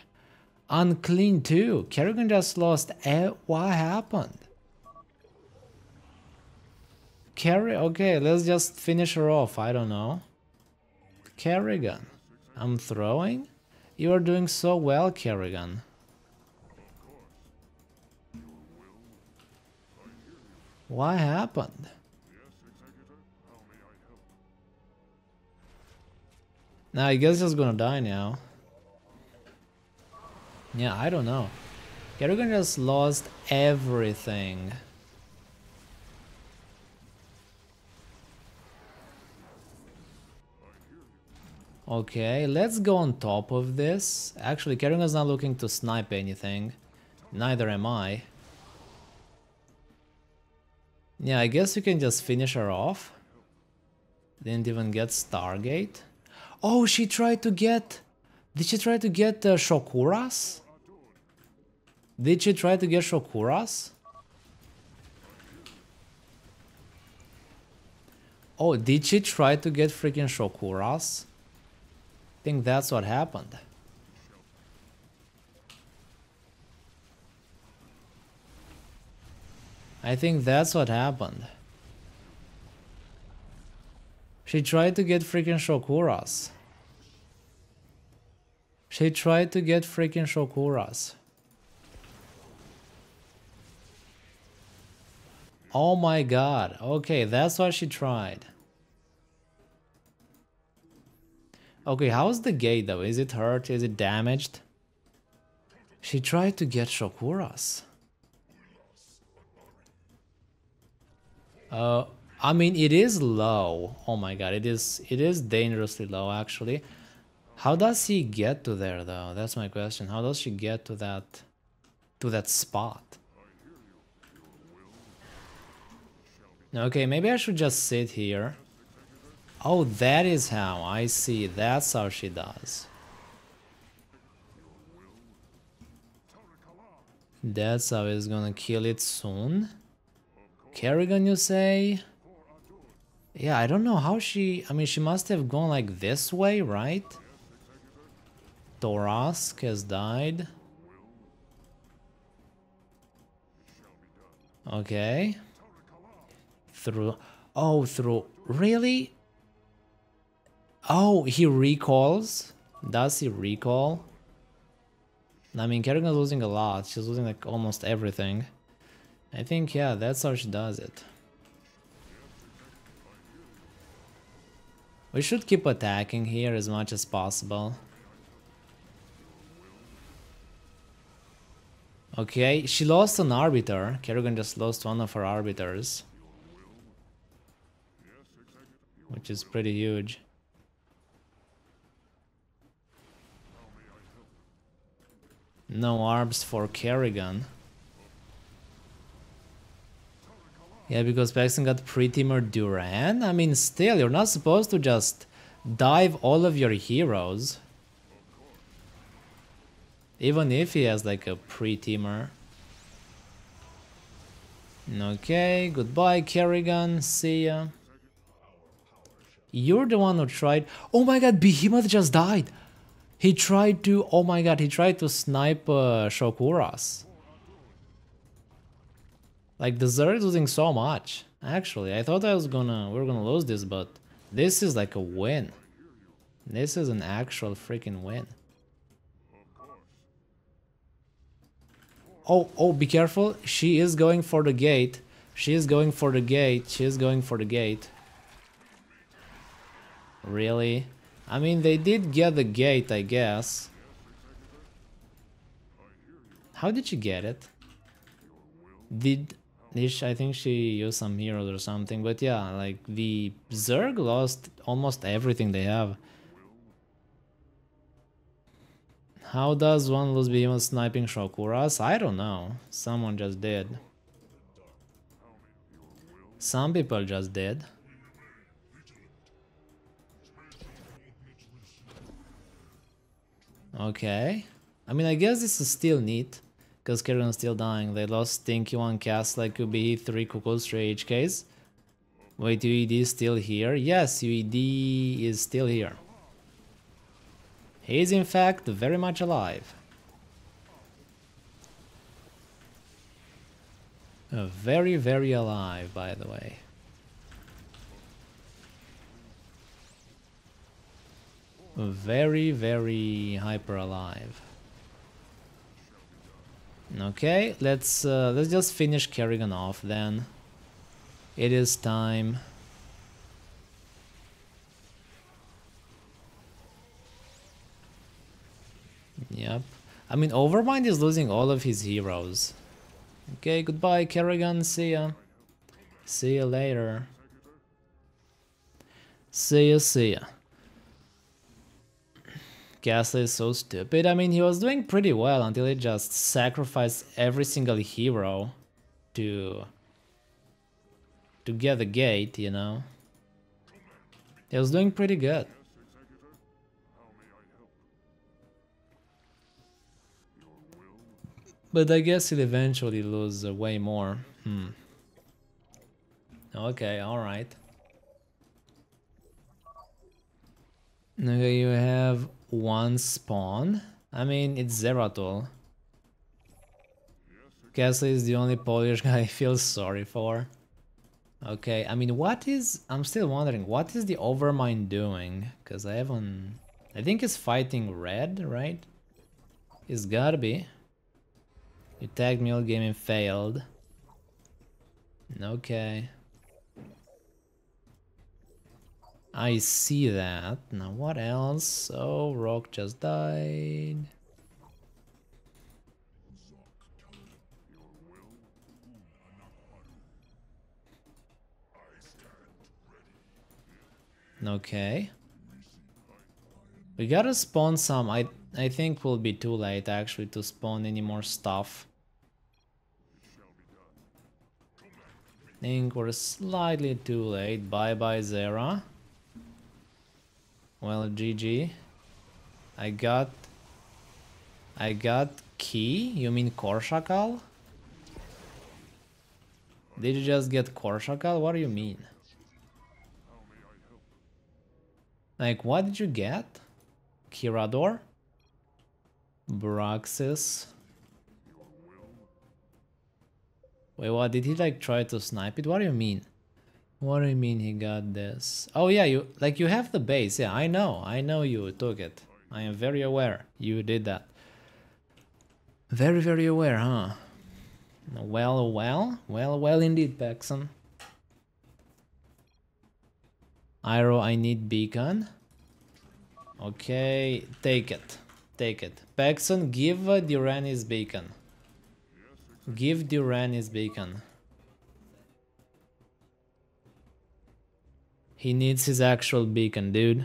Unclean too. Kerrigan just lost. E what happened? Kerrigan. Okay, let's just finish her off. I don't know. Kerrigan, I'm throwing. You are doing so well, Kerrigan. What happened? Now I guess he's gonna die now. Yeah, I don't know. Kerrigan just lost everything. Okay, let's go on top of this. Actually, Kerrigan's not looking to snipe anything. Neither am I. Yeah, I guess we can just finish her off. Didn't even get Stargate. Oh, she tried to get... Did she try to get uh, Shokuras? Did she try to get Shokuras? Oh, did she try to get freaking Shokuras? I think that's what happened. I think that's what happened. She tried to get freaking Shokuras. She tried to get freaking Shokuras. Oh my god. Okay, that's why she tried. Okay, how's the gate though? Is it hurt? Is it damaged? She tried to get Shokuras. Uh, I mean, it is low. Oh my god, it is, it is dangerously low actually. How does he get to there though? That's my question. How does she get to that to that spot? Okay, maybe I should just sit here. Oh, that is how. I see. That's how she does. That's how he's gonna kill it soon. Kerrigan, you say? Yeah, I don't know how she... I mean, she must have gone like this way, right? Torrasque has died. Okay. Through... Oh, through... Really? Oh, he recalls? Does he recall? I mean, Kerrigan's losing a lot. She's losing like almost everything. I think, yeah, that's how she does it. We should keep attacking here as much as possible. Okay, she lost an Arbiter. Kerrigan just lost one of her Arbiters. which is pretty huge. No A R Bs for Kerrigan. Yeah, because Paxson got pre-teamer Duran. I mean, still, you're not supposed to just dive all of your heroes. Even if he has like a pre-teamer. Okay, goodbye Kerrigan, see ya. You're the one who tried... Oh my god, Behemoth just died! He tried to... Oh my god, he tried to snipe uh, Shokuras. Like, the Zerg is losing so much. Actually, I thought I was gonna... we were gonna lose this, but... this is like a win. This is an actual freaking win. Oh, oh, be careful. She is going for the gate. She is going for the gate. She is going for the gate. Really? I mean, they did get the gate, I guess. How did she get it? Did... I think she used some heroes or something, but yeah, like, the Zerg lost almost everything they have. How does one lose Behemoth sniping Shokuras? I don't know. Someone just did. Some people just did. Okay. I mean, I guess this is still neat. Because Kerrigan's still dying. They lost Stinky one cast like Q B, three Cuckoos, three H Ks. Wait, U E D is still here? Yes, U E D is still here. He is, in fact, very much alive. Uh, very, very alive, by the way. Very, very hyper alive. Okay, let's uh, let's just finish Kerrigan off then. It is time. Yep. I mean, Overmind is losing all of his heroes. Okay, goodbye Kerrigan, see ya. See ya later. See ya, see ya. Gasly is so stupid. I mean, he was doing pretty well until he just sacrificed every single hero to to get the gate, you know. He was doing pretty good. But I guess he'll eventually lose uh, way more. Hmm. Okay, alright. Okay, you have one spawn. I mean, it's Zeratul. Castle is the only Polish guy I feel sorry for. Okay, I mean, what is... I'm still wondering, what is the Overmind doing? Because I haven't... I think it's fighting red, right? It's gotta be. You tagged me all game and failed. Okay. I see that. Now what else? Oh, Rock just died. Okay. We gotta spawn some. I I think we'll be too late actually to spawn any more stuff. I think we're slightly too late. Bye bye Zera. Well, G G. I got... I got Key? You mean Korshakal? Did you just get Korshakal? What do you mean? Like, what did you get? Kirador? Braxis? Wait, what? Did he, like, try to snipe it? What do you mean? What do you mean he got this? Oh yeah, you like you have the base. Yeah, I know. I know you took it. I am very aware you did that. Very, very aware, huh? Well, well, well, well indeed, Paxson. Iro, I need beacon. Okay, take it. Take it. Paxson, give uh, Duran his beacon. Give Duran his beacon. He needs his actual beacon, dude.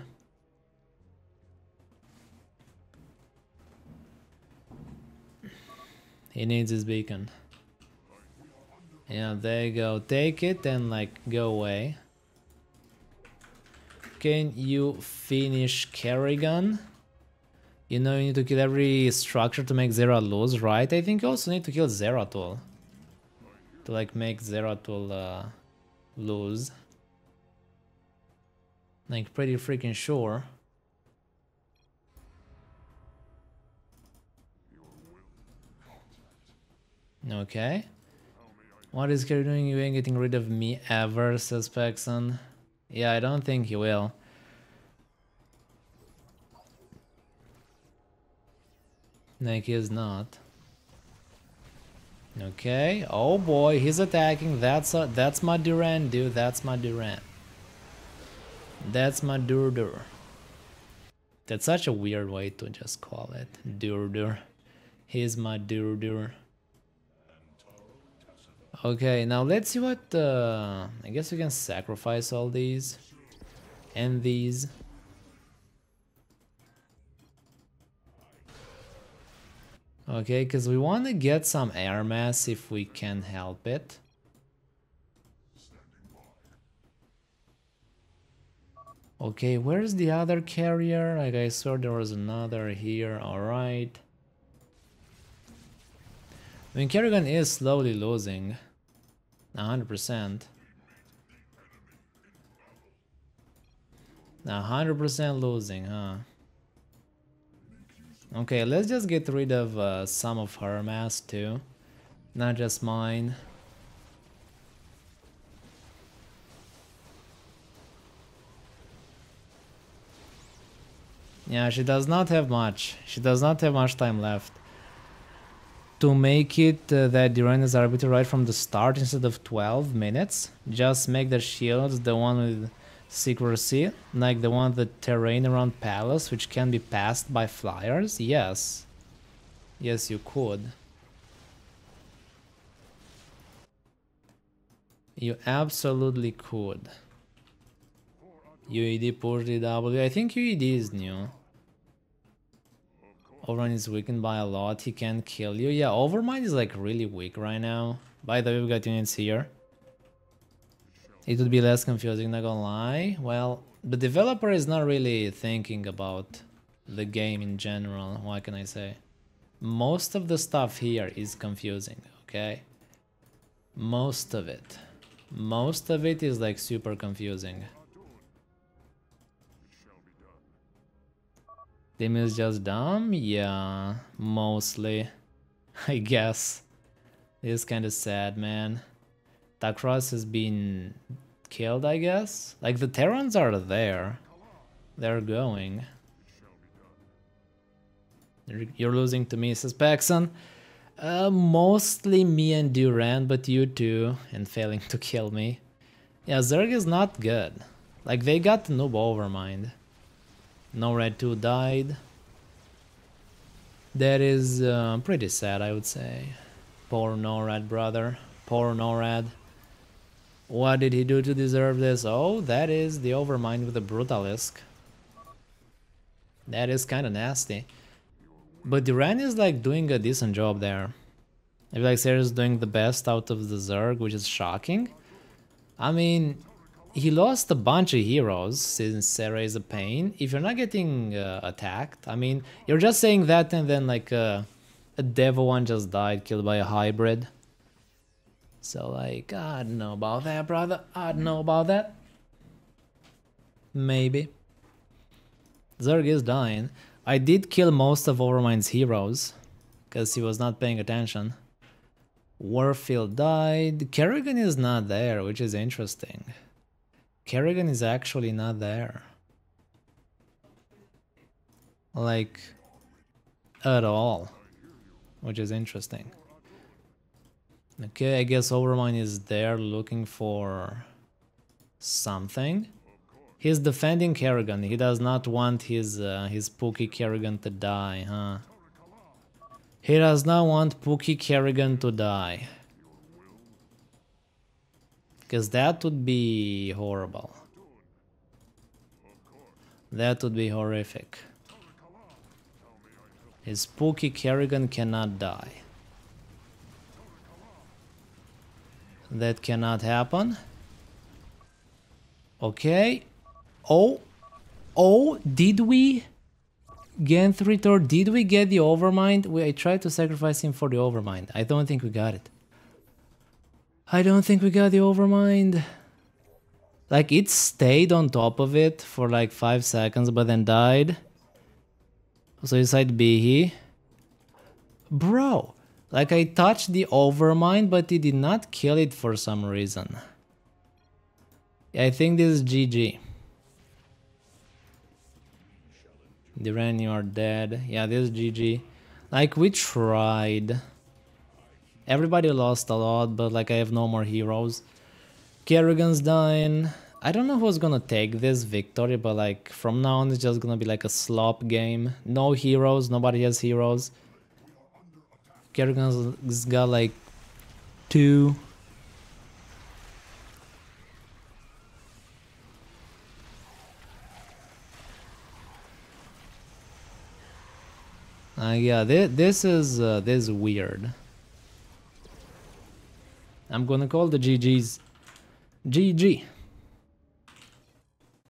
He needs his beacon. Yeah, there you go. Take it and like go away. Can you finish Kerrigan? You know you need to kill every structure to make Zeratul lose, right? I think you also need to kill Zeratul to like make Zeratul uh, lose. Like pretty freaking sure. Okay. What is Kerry doing? You ain't getting rid of me ever, says Paxson. Yeah, I don't think he will. Like, he is not. Okay. Oh boy, he's attacking. That's a, that's my Duran, dude. That's my Duran. That's my Durdur. That's such a weird way to just call it. Durdur. He's my Durdur. Okay, now let's see what... Uh, I guess we can sacrifice all these. And these. Okay, because we want to get some air mass if we can help it. Okay, where's the other carrier? Like I saw there was another here, alright. I mean, Kerrigan is slowly losing. one hundred percent. one hundred percent losing, huh? Okay, let's just get rid of uh, some of her mass too. Not just mine. Yeah, she does not have much. She does not have much time left. To make it uh, that Duran is Arbiter right from the start instead of twelve minutes, just make the shields the one with secrecy, like the one the terrain around Palace, which can be passed by flyers. Yes. Yes, you could. You absolutely could. U E D push D W. I think U E D is new. Overmind is weakened by a lot, he can kill you. Yeah, Overmind is like really weak right now. By the way, we've got units here. It would be less confusing, not gonna lie. Well, the developer is not really thinking about the game in general, what can I say? Most of the stuff here is confusing, okay? Most of it. Most of it is like super confusing. Team is just dumb? Yeah, mostly, I guess. It's kinda sad, man. Takros has been killed, I guess? Like, the Terrans are there. They're going. You're losing to me, says Paxson. Uh, mostly me and Duran, but you too, and failing to kill me. Yeah, Zerg is not good. Like, they got the noob Overmind. Norad two died. That is uh, pretty sad, I would say. Poor Norad, brother. Poor Norad. What did he do to deserve this? Oh, that is the Overmind with the Brutalisk. That is kinda nasty. But Duran is like doing a decent job there. I feel like Sarah is doing the best out of the Zerg, which is shocking. I mean... He lost a bunch of heroes, since Sarah is a pain. If you're not getting uh, attacked, I mean, you're just saying that and then like uh, a devil one just died, killed by a hybrid. So like, I don't know about that, brother. I don't know about that. Maybe. Zerg is dying. I did kill most of Overmind's heroes, because he was not paying attention. Warfield died. Kerrigan is not there, which is interesting. Kerrigan is actually not there. Like, at all. Which is interesting. Okay, I guess Overmind is there looking for something. He's defending Kerrigan. He does not want his, uh, his Pookie Kerrigan to die, huh? He does not want Pookie Kerrigan to die. Because that would be horrible. That would be horrific. His spooky Kerrigan cannot die. That cannot happen. Okay. Oh. Oh, did we? Genthritor, did we get the Overmind? We, I tried to sacrifice him for the Overmind. I don't think we got it. I don't think we got the Overmind. Like, it stayed on top of it for like five seconds, but then died. So it's like Behe. Bro, like I touched the Overmind, but it did not kill it for some reason. I think this is G G. Duran, you are dead. Yeah, this is G G. Like, we tried. Everybody lost a lot, but like I have no more heroes. Kerrigan's dying. I don't know who's gonna take this victory, but like from now on it's just gonna be like a slop game. No heroes, nobody has heroes. Kerrigan's got like two. Uh, yeah, this, this is uh, this is weird. I'm gonna call the G Gs. G G.